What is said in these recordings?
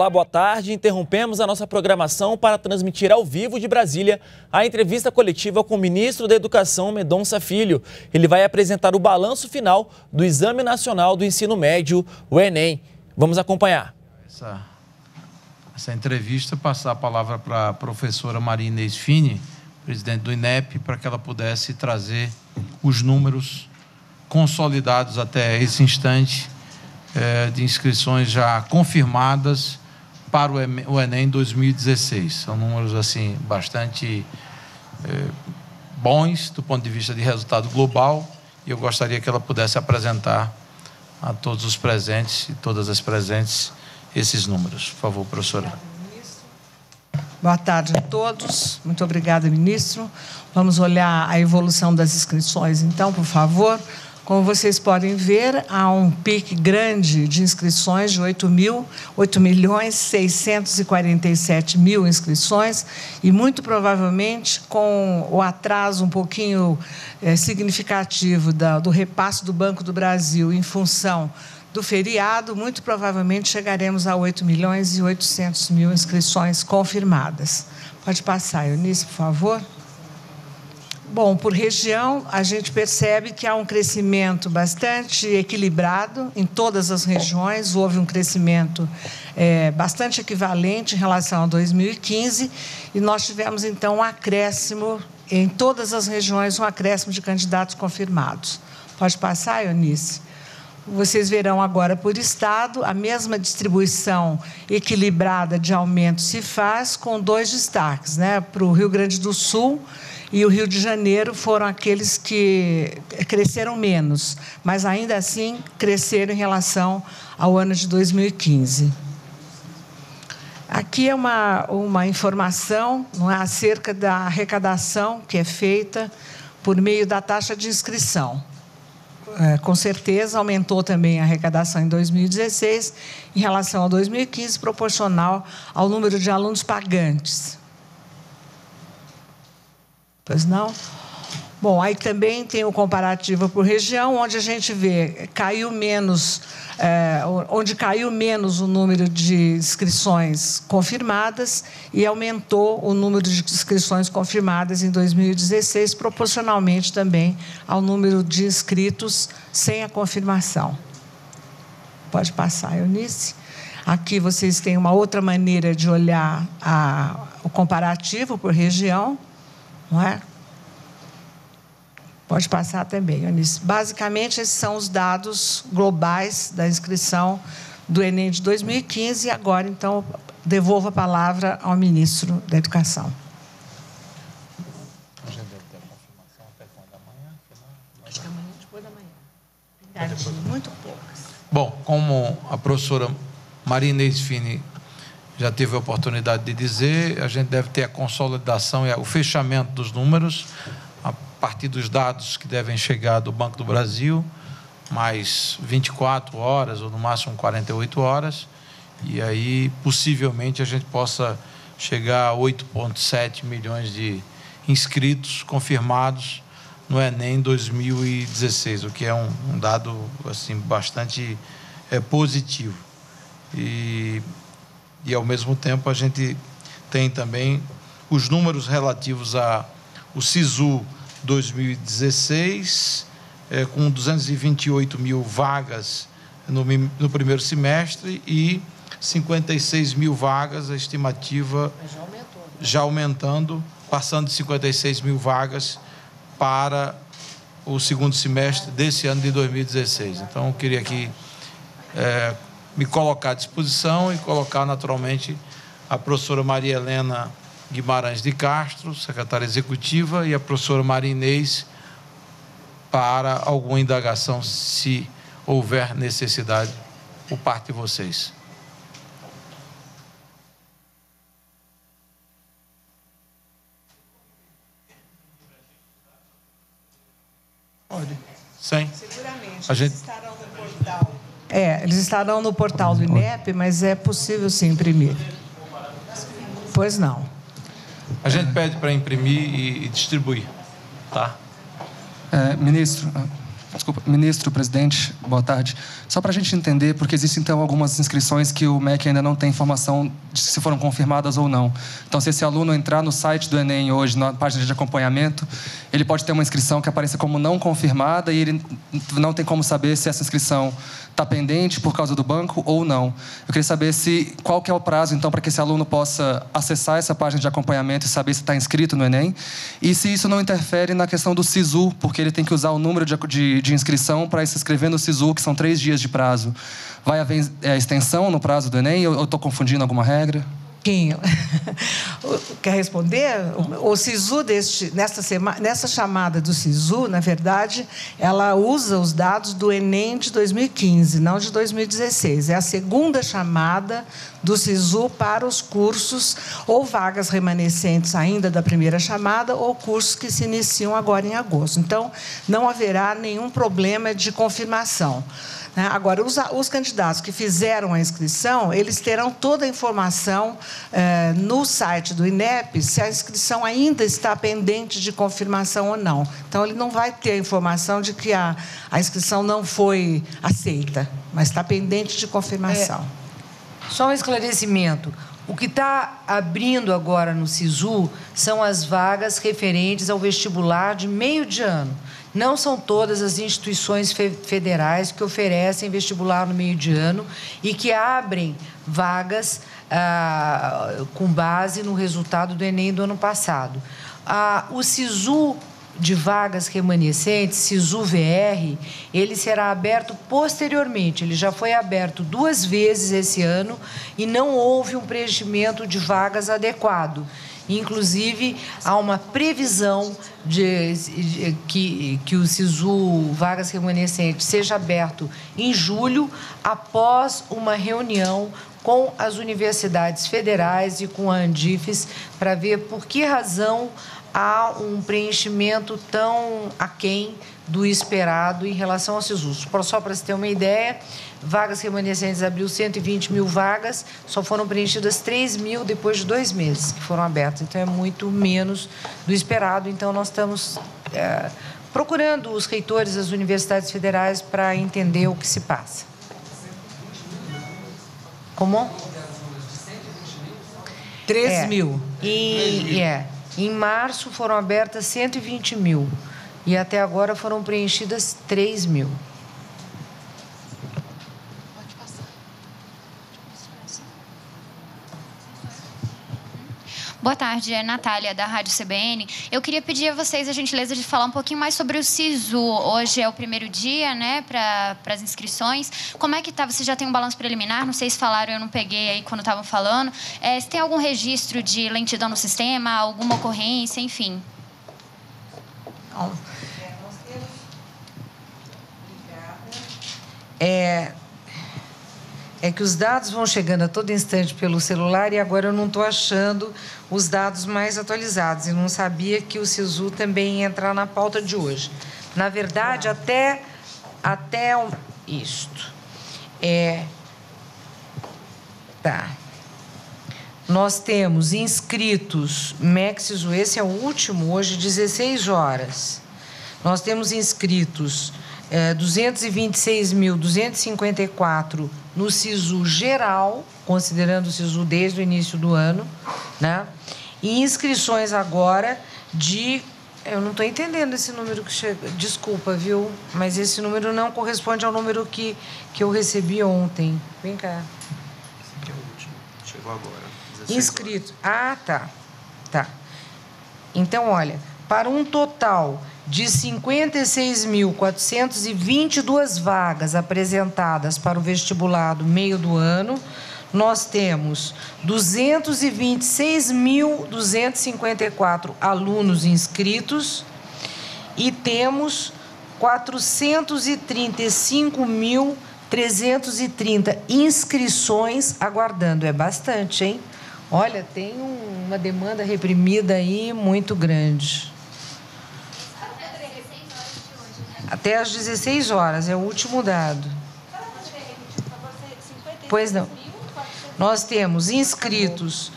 Olá, boa tarde. Interrompemos a nossa programação para transmitir ao vivo de Brasília a entrevista coletiva com o ministro da Educação, Mendonça Filho. Ele vai apresentar o balanço final do Exame Nacional do Ensino Médio, o Enem. Vamos acompanhar. Essa entrevista, passar a palavra para a professora Maria Inês Fini, presidente do INEP, para que ela pudesse trazer os números consolidados até esse instante de inscrições já confirmadas para o Enem 2016. São números assim bastante bons do ponto de vista de resultado global, e eu gostaria que ela pudesse apresentar a todos os presentes e todas as presentes esses números. Por favor, professora. Boa tarde a todos. Muito obrigada, ministro. Vamos olhar a evolução das inscrições, então, por favor. Como vocês podem ver, há um pique grande de inscrições, de 8.647.000 inscrições, e muito provavelmente com o atraso um pouquinho significativo do repasse do Banco do Brasil em função do feriado, muito provavelmente chegaremos a 8.800.000 inscrições confirmadas. Pode passar, Eunice, por favor. Bom, por região, a gente percebe que há um crescimento bastante equilibrado em todas as regiões. Houve um crescimento bastante equivalente em relação a 2015, e nós tivemos, então, um acréscimo em todas as regiões, um acréscimo de candidatos confirmados. Pode passar, Eunice? Vocês verão agora por estado, a mesma distribuição equilibrada de aumento se faz, com dois destaques, né? Para o Rio Grande do Sul e o Rio de Janeiro foram aqueles que cresceram menos, mas ainda assim cresceram em relação ao ano de 2015. Aqui é uma informação, não é, acerca da arrecadação que é feita por meio da taxa de inscrição. Com certeza aumentou também a arrecadação em 2016 em relação a 2015, proporcional ao número de alunos pagantes. Pois não? Bom, aí também tem o comparativo por região, onde a gente vê onde caiu menos o número de inscrições confirmadas e aumentou o número de inscrições confirmadas em 2016, proporcionalmente também ao número de inscritos sem a confirmação. Pode passar, Eunice. Aqui vocês têm uma outra maneira de olhar o comparativo por região, não é? Pode passar também, Eunice. Basicamente, esses são os dados globais da inscrição do Enem de 2015. E agora, então, devolvo a palavra ao ministro da Educação. Acho que amanhã, depois da manhã. Muito poucas. Bom, como a professora Maria Inês Fini já teve a oportunidade de dizer, a gente deve ter a consolidação e o fechamento dos números a partir dos dados que devem chegar do Banco do Brasil, mais 24 horas, ou no máximo 48 horas, e aí possivelmente a gente possa chegar a 8,7 milhões de inscritos confirmados no Enem 2016, o que é um dado assim, bastante positivo. E, ao mesmo tempo, a gente tem também os números relativos ao SISU 2016, com 228.000 vagas no primeiro semestre e 56.000 vagas, a estimativa já aumentando, passando de 56.000 vagas para o segundo semestre desse ano de 2016. Então, eu queria aqui me colocar à disposição e colocar, naturalmente, a professora Maria Helena Guimarães de Castro, secretária executiva, e a professora Maria Inês para alguma indagação, se houver necessidade, por parte de vocês. Pode. Sim. Seguramente. A gente estará no portal. Eles estarão no portal do INEP, mas é possível se imprimir. Pois não. A gente pede para imprimir e distribuir, tá? Ministro, Desculpa, ministro, presidente, boa tarde. Só para a gente entender, porque existem, então, algumas inscrições que o MEC ainda não tem informação de se foram confirmadas ou não. Então, se esse aluno entrar no site do Enem hoje, na página de acompanhamento, ele pode ter uma inscrição que apareça como não confirmada e ele não tem como saber se essa inscrição está pendente por causa do banco ou não. Eu queria saber se, qual que é o prazo, então, para que esse aluno possa acessar essa página de acompanhamento e saber se está inscrito no Enem, e se isso não interfere na questão do SISU, porque ele tem que usar o número de inscrição para se inscrever no SISU, que são 3 dias de prazo. Vai haver extensão no prazo do Enem? Eu estou confundindo alguma regra? Quer responder? O SISU, nessa chamada do SISU, na verdade, ela usa os dados do Enem de 2015, não de 2016. É a segunda chamada do SISU para os cursos ou vagas remanescentes ainda da primeira chamada ou cursos que se iniciam agora em agosto. Então, não haverá nenhum problema de confirmação. Agora, os candidatos que fizeram a inscrição, eles terão toda a informação no site do INEP, se a inscrição ainda está pendente de confirmação ou não. Então, ele não vai ter a informação de que a inscrição não foi aceita, mas está pendente de confirmação. Só um esclarecimento. O que está abrindo agora no SISU são as vagas referentes ao vestibular de meio de ano. Não são todas as instituições federais que oferecem vestibular no meio de ano e que abrem vagas com base no resultado do Enem do ano passado. O SISU de vagas remanescentes, SISU-VR, ele será aberto posteriormente. Ele já foi aberto 2 vezes esse ano e não houve um preenchimento de vagas adequado. Inclusive, há uma previsão de que o SISU Vagas Remanescentes seja aberto em julho, após uma reunião com as universidades federais e com a Andifes, para ver por que razão há um preenchimento tão aquém do esperado em relação ao SISU. Só para se ter uma ideia, vagas remanescentes abriu 120 mil vagas, só foram preenchidas 3 mil depois de 2 meses que foram abertas. Então, é muito menos do esperado. Então, nós estamos procurando os reitores das universidades federais para entender o que se passa. Como? 3 mil. Em março foram abertas 120 mil. E até agora foram preenchidas 3 mil. Pode passar. Boa tarde, é Natália, da Rádio CBN. Eu queria pedir a vocês a gentileza de falar um pouquinho mais sobre o SISU. Hoje é o primeiro dia, né, para as inscrições. Como é que está? Você já tem um balanço preliminar? Não sei se falaram, eu não peguei aí quando estavam falando. Se tem algum registro de lentidão no sistema, alguma ocorrência, enfim... É que os dados vão chegando a todo instante pelo celular e agora eu não estou achando os dados mais atualizados e não sabia que o SISU também ia entrar na pauta de hoje. Na verdade, até isto. Nós temos inscritos MEC SISU, esse é o último, hoje, 16 horas. Nós temos inscritos 226.254 no SISU geral, considerando o SISU desde o início do ano, né? E inscrições agora de... Eu não estou entendendo esse número que chega... Desculpa, viu? Mas esse número não corresponde ao número que eu recebi ontem. Vem cá. Esse aqui é o último, chegou agora. Inscritos. Tá. Então, olha, para um total de 56.422 vagas apresentadas para o vestibular do meio do ano, nós temos 226.254 alunos inscritos e temos 435.330 inscrições aguardando. É bastante, hein? Olha, tem uma demanda reprimida aí muito grande. Até às 16 horas, é o último dado. Pois não. Nós temos inscritos,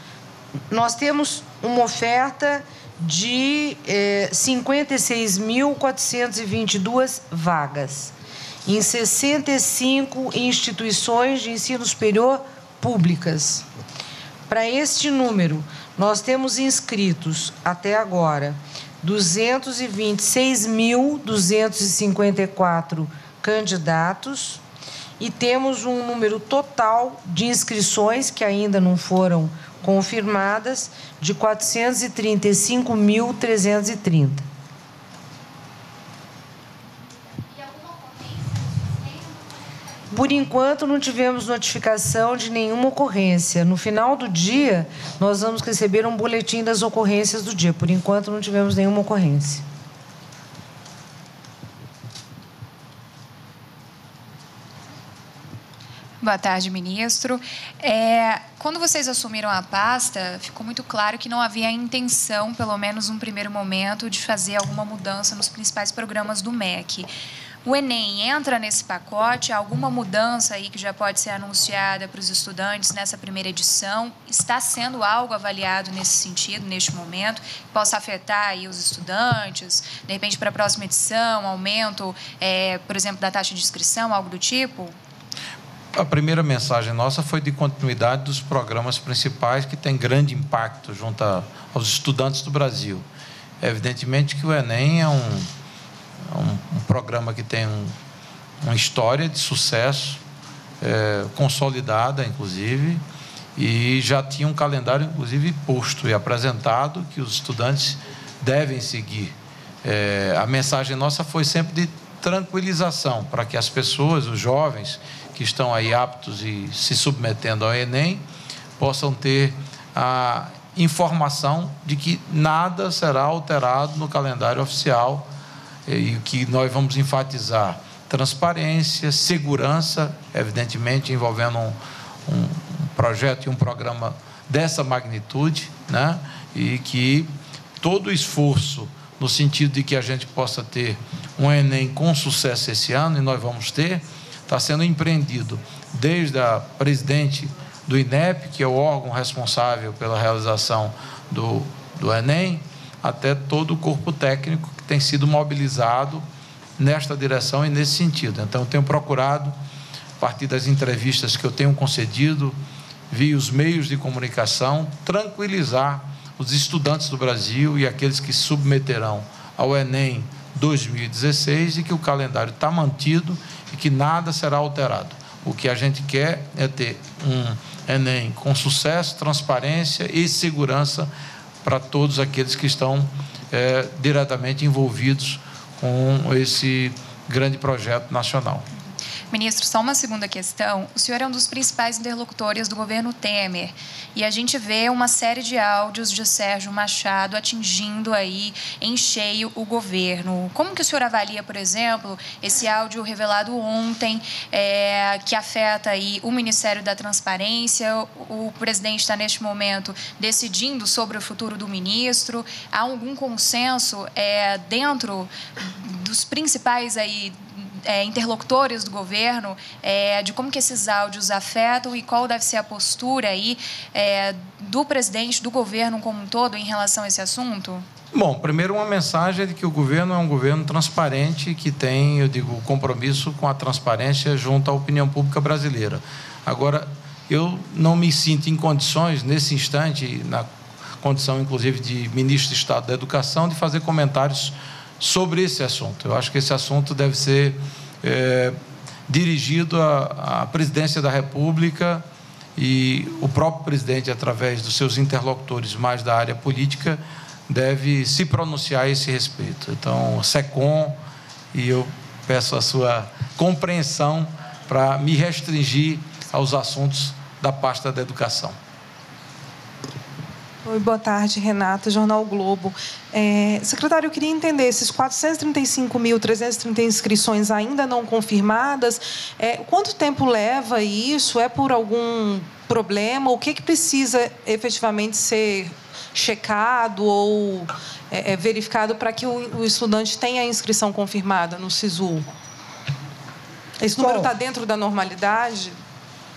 nós temos uma oferta de 56.422 vagas em 65 instituições de ensino superior públicas. Para este número, nós temos inscritos, até agora, 226.254 candidatos e temos um número total de inscrições que ainda não foram confirmadas de 435.330. Por enquanto, não tivemos notificação de nenhuma ocorrência. No final do dia, nós vamos receber um boletim das ocorrências do dia. Por enquanto, não tivemos nenhuma ocorrência. Boa tarde, ministro. Quando vocês assumiram a pasta, ficou muito claro que não havia intenção, pelo menos num primeiro momento, de fazer alguma mudança nos principais programas do MEC. O Enem entra nesse pacote? Alguma mudança aí que já pode ser anunciada para os estudantes nessa primeira edição? Está sendo algo avaliado nesse sentido, neste momento, que possa afetar aí os estudantes? De repente, para a próxima edição, aumento, por exemplo, da taxa de inscrição, algo do tipo? A primeira mensagem nossa foi de continuidade dos programas principais que têm grande impacto junto aos estudantes do Brasil. Evidentemente que o Enem é um programa que tem uma história de sucesso, consolidada, inclusive, e já tinha um calendário, inclusive, posto e apresentado que os estudantes devem seguir. A mensagem nossa foi sempre de tranquilização, para que as pessoas, os jovens que estão aí aptos e se submetendo ao Enem, possam ter a informação de que nada será alterado no calendário oficial, e que nós vamos enfatizar transparência, segurança, evidentemente envolvendo um projeto e um programa dessa magnitude, né? E que todo o esforço no sentido de que a gente possa ter um Enem com sucesso esse ano, e nós vamos ter, está sendo empreendido desde a presidente do INEP, que é o órgão responsável pela realização do Enem, até todo o corpo técnico que tem sido mobilizado nesta direção e nesse sentido. Então, eu tenho procurado, a partir das entrevistas que eu tenho concedido, via os meios de comunicação, tranquilizar os estudantes do Brasil e aqueles que se submeterão ao Enem 2016 e que o calendário está mantido e que nada será alterado. O que a gente quer é ter um Enem com sucesso, transparência e segurança para todos aqueles que estão diretamente envolvidos com esse grande projeto nacional. Ministro, só uma segunda questão. O senhor é um dos principais interlocutores do governo Temer e a gente vê uma série de áudios de Sérgio Machado atingindo aí em cheio o governo. Como que o senhor avalia, por exemplo, esse áudio revelado ontem que afeta aí o Ministério da Transparência? O presidente está neste momento decidindo sobre o futuro do ministro. Há algum consenso dentro dos principais aí interlocutores do governo, de como que esses áudios afetam e qual deve ser a postura aí, do presidente, do governo como um todo em relação a esse assunto? Bom, primeiro uma mensagem de que o governo é um governo transparente, que tem, eu digo, compromisso com a transparência junto à opinião pública brasileira. Agora, eu não me sinto em condições, nesse instante, na condição, inclusive, de ministro de Estado da Educação, de fazer comentários sobre esse assunto. Eu acho que esse assunto deve ser dirigido à presidência da República e o próprio presidente, através dos seus interlocutores mais da área política, deve se pronunciar a esse respeito. Então, SECOM, e eu peço a sua compreensão para me restringir aos assuntos da pasta da educação. Oi, boa tarde, Renata, Jornal Globo. Secretário, eu queria entender, esses 435.330 inscrições ainda não confirmadas, quanto tempo leva isso? É por algum problema? O que precisa efetivamente ser checado ou verificado para que o estudante tenha a inscrição confirmada no SISU? Esse número está dentro da normalidade?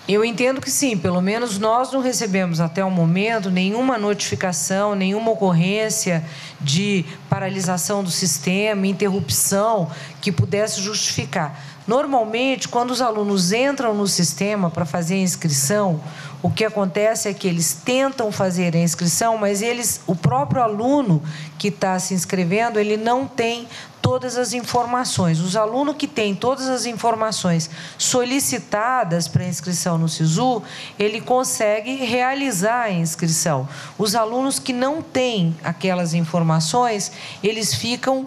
Eu entendo que sim, pelo menos nós não recebemos até o momento nenhuma notificação, nenhuma ocorrência de paralisação do sistema, interrupção que pudesse justificar. Normalmente, quando os alunos entram no sistema para fazer a inscrição, o que acontece é que eles tentam fazer a inscrição, mas o próprio aluno que está se inscrevendo, ele não tem todas as informações. Os alunos que têm todas as informações solicitadas para inscrição no SISU, ele consegue realizar a inscrição. Os alunos que não têm aquelas informações, eles ficam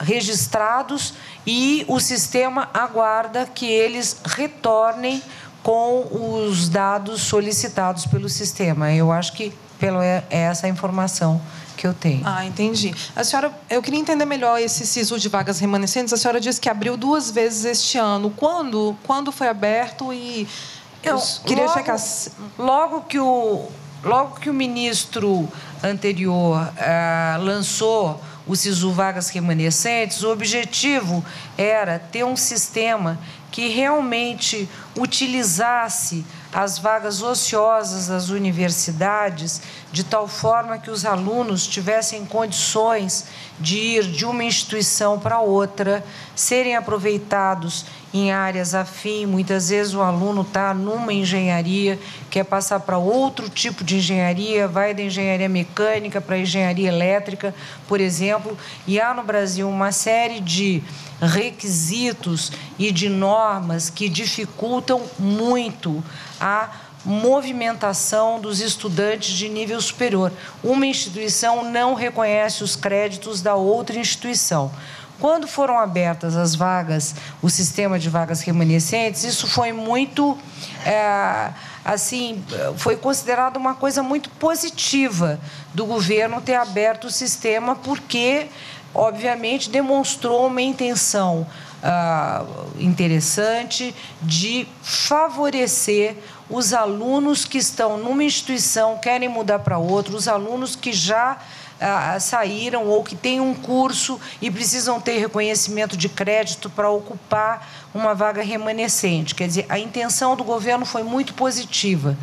registrados e o sistema aguarda que eles retornem com os dados solicitados pelo sistema. Eu acho que é essa a informação que eu tenho. Ah, entendi. A senhora, eu queria entender melhor esse SISU de vagas remanescentes. A senhora disse que abriu 2 vezes este ano. Quando foi aberto? E eu queria checar logo que o ministro anterior lançou o SISU Vagas Remanescentes, o objetivo era ter um sistema que realmente utilizasse as vagas ociosas das universidades de tal forma que os alunos tivessem condições de ir de uma instituição para outra, serem aproveitados em áreas afins. Muitas vezes o aluno está numa engenharia, quer passar para outro tipo de engenharia, vai da engenharia mecânica para a engenharia elétrica, por exemplo, e há no Brasil uma série de requisitos e de normas que dificultam muito a movimentação dos estudantes de nível superior. Uma instituição não reconhece os créditos da outra instituição. Quando foram abertas as vagas, o sistema de vagas remanescentes, isso foi muito, foi considerado uma coisa muito positiva do governo ter aberto o sistema, porque, obviamente, demonstrou uma intenção interessante de favorecer os alunos que estão numa instituição, querem mudar para outra, os alunos que já saíram ou que têm um curso e precisam ter reconhecimento de crédito para ocupar uma vaga remanescente. Quer dizer, a intenção do governo foi muito positiva,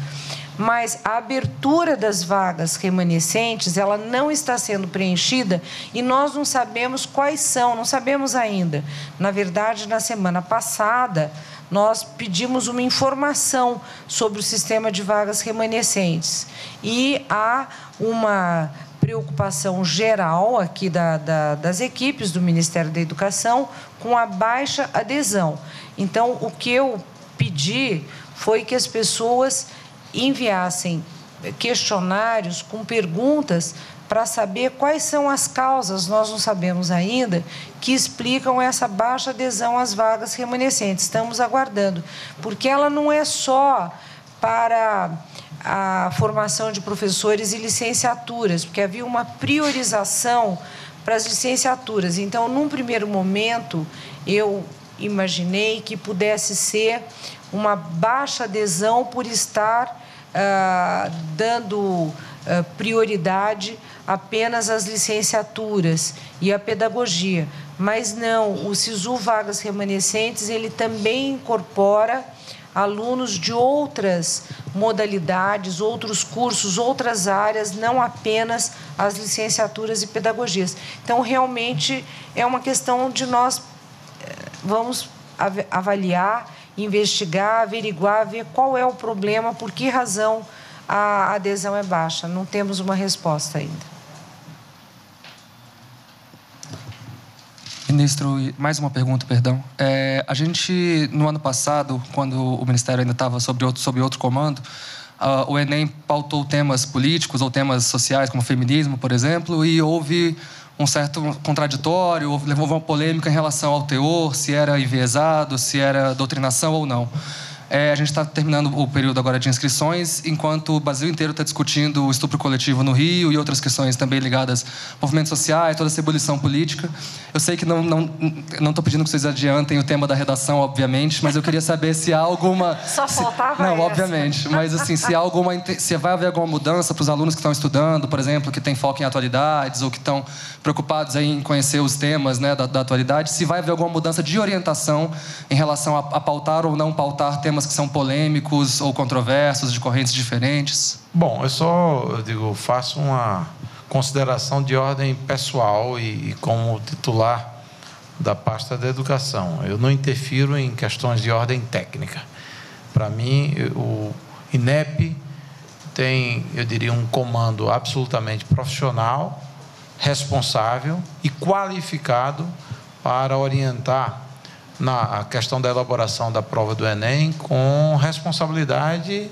mas a abertura das vagas remanescentes, ela não está sendo preenchida e nós não sabemos quais são, não sabemos ainda. Na verdade, na semana passada, nós pedimos uma informação sobre o sistema de vagas remanescentes e há uma preocupação geral aqui das equipes do Ministério da Educação com a baixa adesão. Então, o que eu pedi foi que as pessoas enviassem questionários com perguntas para saber quais são as causas, nós não sabemos ainda, que explicam essa baixa adesão às vagas remanescentes. Estamos aguardando, porque ela não é só para a formação de professores e licenciaturas, porque havia uma priorização para as licenciaturas. Então, num primeiro momento, eu imaginei que pudesse ser uma baixa adesão por estar dando prioridade apenas às licenciaturas e à pedagogia. Mas não, o SISU Vagas Remanescentes, ele também incorpora alunos de outras modalidades, outros cursos, outras áreas, não apenas as licenciaturas e pedagogias. Então, realmente, é uma questão de nós vamos avaliar, investigar, averiguar, ver qual é o problema, por que razão a adesão é baixa. Não temos uma resposta ainda. Ministro, mais uma pergunta, perdão. A gente, no ano passado, quando o Ministério ainda estava sob outro comando, o Enem pautou temas políticos ou temas sociais, como feminismo, por exemplo, e houve um certo contraditório, levou uma polêmica em relação ao teor, se era enviesado, se era doutrinação ou não. A gente está terminando o período agora de inscrições, enquanto o Brasil inteiro está discutindo o estupro coletivo no Rio e outras questões também ligadas a movimentos sociais, toda essa ebulição política. Eu sei que não estou pedindo que vocês adiantem o tema da redação, obviamente, mas eu queria saber se há alguma... Só faltava não, essa. Obviamente, mas assim, se vai haver alguma mudança para os alunos que estão estudando, por exemplo, que têm foco em atualidades ou que estão preocupados aí em conhecer os temas, né, da atualidade, se vai haver alguma mudança de orientação em relação a pautar ou não pautar temas temas que são polêmicos ou controversos, de correntes diferentes? Bom, eu só, faço uma consideração de ordem pessoal e como titular da pasta da educação. Eu não interfiro em questões de ordem técnica. Para mim, o INEP tem, eu diria, um comando absolutamente profissional, responsável e qualificado para orientar na questão da elaboração da prova do Enem com responsabilidade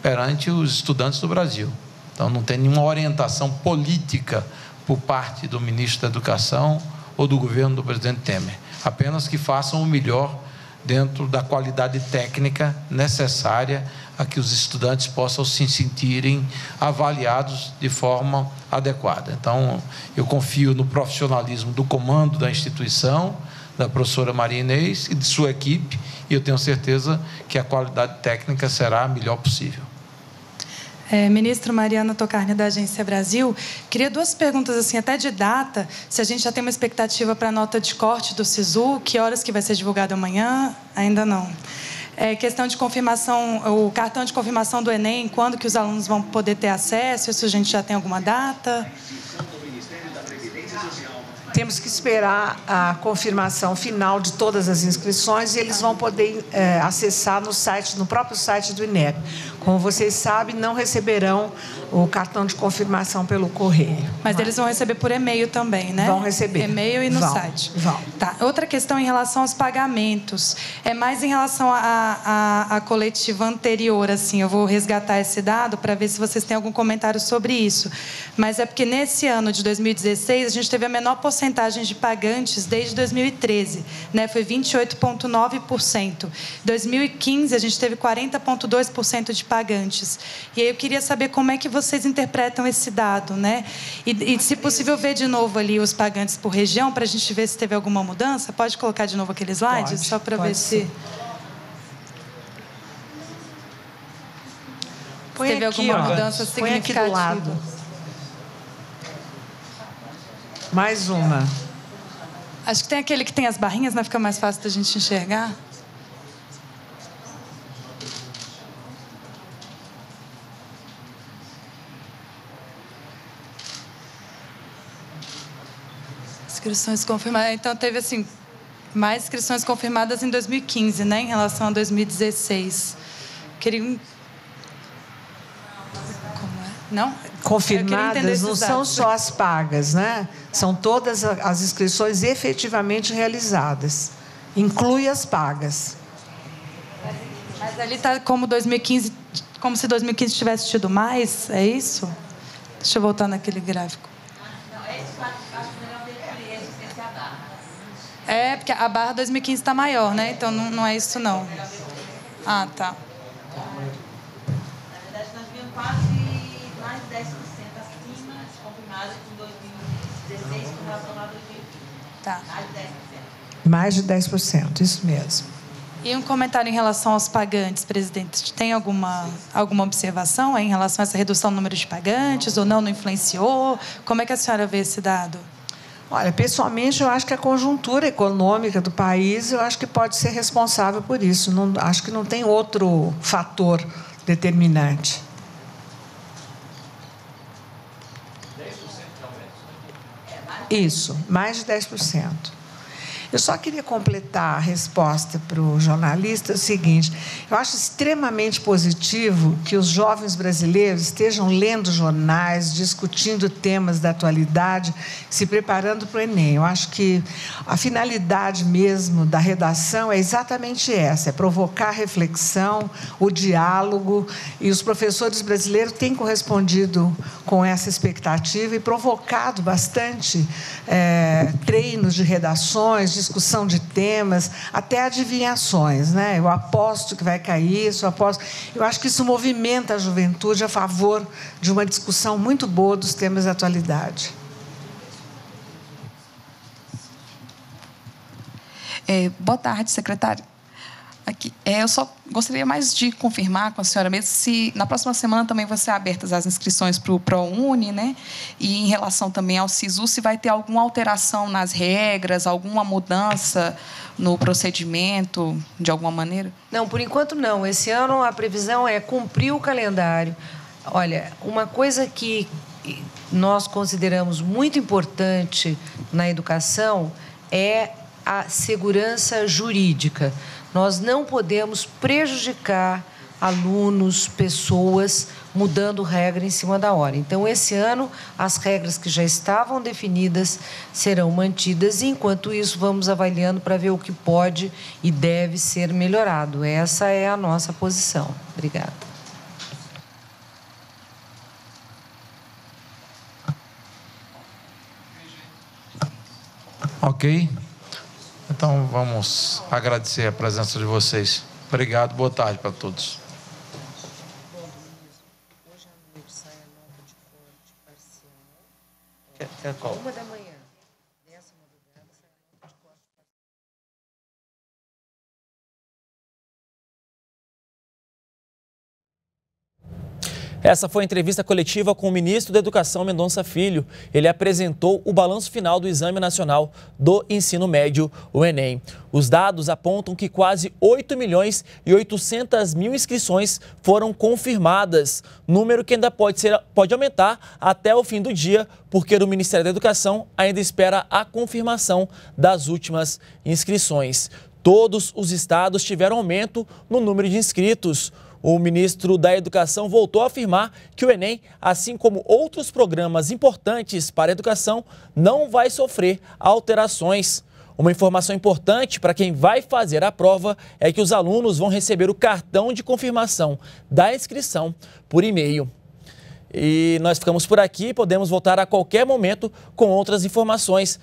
perante os estudantes do Brasil. Então, não tem nenhuma orientação política por parte do ministro da Educação ou do governo do presidente Temer. Apenas que façam o melhor dentro da qualidade técnica necessária a que os estudantes possam se sentirem avaliados de forma adequada. Então, eu confio no profissionalismo do comando da instituição, da professora Maria Inês e de sua equipe, e eu tenho certeza que a qualidade técnica será a melhor possível. Ministro Mariano Tocarni, da Agência Brasil, queria duas perguntas, assim, até de data, se a gente já tem uma expectativa para a nota de corte do SISU, que horas que vai ser divulgada amanhã? Ainda não. Questão de confirmação, o cartão de confirmação do Enem, quando que os alunos vão poder ter acesso, isso a gente já tem alguma data? Temos que esperar a confirmação final de todas as inscrições e eles vão poder acessar no site, no próprio site do INEP. Como vocês sabem, não receberão o cartão de confirmação pelo correio. Mas eles vão receber por e-mail também, né? Vão receber. E-mail e no site. Vão. Tá. Outra questão em relação aos pagamentos. É mais em relação à coletiva anterior, assim. Eu vou resgatar esse dado para ver se vocês têm algum comentário sobre isso. Mas é porque nesse ano de 2016, a gente teve a menor porcentagem de pagantes desde 2013, né? Foi 28,9%. Em 2015, a gente teve 40,2% de pagantes. E aí eu queria saber como é que vocês interpretam esse dado, né? E se possível, ver de novo ali os pagantes por região, para a gente ver se teve alguma mudança. Pode colocar de novo aquele slide? Pode, só para ver se... Põe teve aqui, alguma mudança significativa. Põe aqui do lado. Mais uma. Acho que tem aquele que tem as barrinhas, né? Fica mais fácil da gente enxergar. Inscrições confirmadas. Então, teve, assim, mais inscrições confirmadas em 2015, né? Em relação a 2016. Queria... Como é? Não? Confirmadas não são só as pagas, né? São todas as inscrições efetivamente realizadas. Inclui as pagas. Mas ali está como 2015... Como se 2015 tivesse tido mais, é isso? Deixa eu voltar naquele gráfico. É, porque a barra 2015 está maior, né? Então, não é isso, não. Ah, tá. Na verdade, nós vimos quase mais de 10% acima de confirmados em 2016 com relação a 2015. Tá. Mais de 10%. Mais de 10%, isso mesmo. E um comentário em relação aos pagantes, presidente. Tem alguma observação em relação a essa redução no número de pagantes ou não influenciou? Como é que a senhora vê esse dado? Olha, pessoalmente, eu acho que a conjuntura econômica do país, eu acho que pode ser responsável por isso. Não, acho que não tem outro fator determinante. 10% realmente. Isso, mais de 10%. Eu só queria completar a resposta para o jornalista, é o seguinte: eu acho extremamente positivo que os jovens brasileiros estejam lendo jornais, discutindo temas da atualidade, se preparando para o Enem. Eu acho que a finalidade mesmo da redação é exatamente essa, é provocar reflexão, o diálogo, e os professores brasileiros têm correspondido com essa expectativa e provocado bastante treinos de redações, discussão de temas, até adivinhações, né? Eu aposto que vai cair isso, eu aposto. Eu acho que isso movimenta a juventude a favor de uma discussão muito boa dos temas da atualidade. Boa tarde, secretário. Aqui, eu só gostaria mais de confirmar com a senhora mesmo se na próxima semana também vão ser abertas as inscrições para o ProUni, né? E em relação também ao SISU, se vai ter alguma alteração nas regras, alguma mudança no procedimento, de alguma maneira? Não, por enquanto não. Esse ano a previsão é cumprir o calendário. Olha, uma coisa que nós consideramos muito importante na educação é a segurança jurídica. Nós não podemos prejudicar alunos, pessoas, mudando regra em cima da hora. Então, esse ano, as regras que já estavam definidas serão mantidas e, enquanto isso, vamos avaliando para ver o que pode e deve ser melhorado. Essa é a nossa posição. Obrigada. Ok. Então, vamos agradecer a presença de vocês. Obrigado, boa tarde para todos. Essa foi a entrevista coletiva com o ministro da Educação, Mendonça Filho. Ele apresentou o balanço final do Exame Nacional do Ensino Médio, o Enem. Os dados apontam que quase 8.800.000 inscrições foram confirmadas, número que ainda pode aumentar até o fim do dia, porque o Ministério da Educação ainda espera a confirmação das últimas inscrições. Todos os estados tiveram aumento no número de inscritos. O ministro da Educação voltou a afirmar que o Enem, assim como outros programas importantes para a educação, não vai sofrer alterações. Uma informação importante para quem vai fazer a prova é que os alunos vão receber o cartão de confirmação da inscrição por e-mail. E nós ficamos por aqui, podemos voltar a qualquer momento com outras informações.